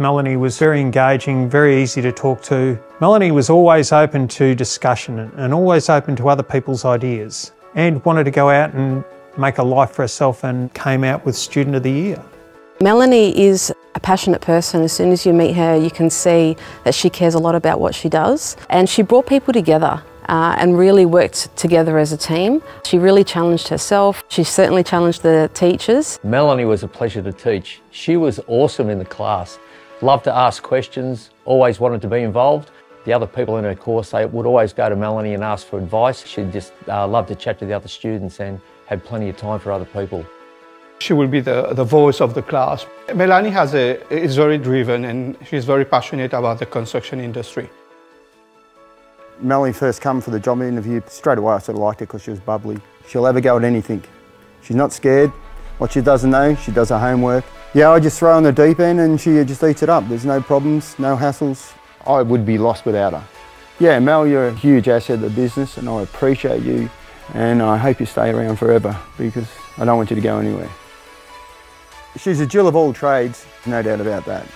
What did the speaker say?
Melanie was very engaging, very easy to talk to. Melanie was always open to discussion and always open to other people's ideas, and wanted to go out and make a life for herself, and came out with Student of the Year. Melanie is a passionate person. As soon as you meet her, you can see that she cares a lot about what she does, and she brought people together. And really worked together as a team. She really challenged herself. She certainly challenged the teachers. Melanie was a pleasure to teach. She was awesome in the class. Loved to ask questions, always wanted to be involved. The other people in her course, they would always go to Melanie and ask for advice. She just loved to chat to the other students and had plenty of time for other people. She will be the voice of the class. Melanie is very driven, and she's very passionate about the construction industry. Melanie first came for the job interview. Straight away I sort of liked her because she was bubbly. She'll ever go at anything. She's not scared. What she doesn't know, she does her homework. Yeah, I just throw in the deep end and she just eats it up. There's no problems, no hassles. I would be lost without her. Yeah, Mel, you're a huge asset to the business and I appreciate you, and I hope you stay around forever because I don't want you to go anywhere. She's a Jill of all trades, no doubt about that.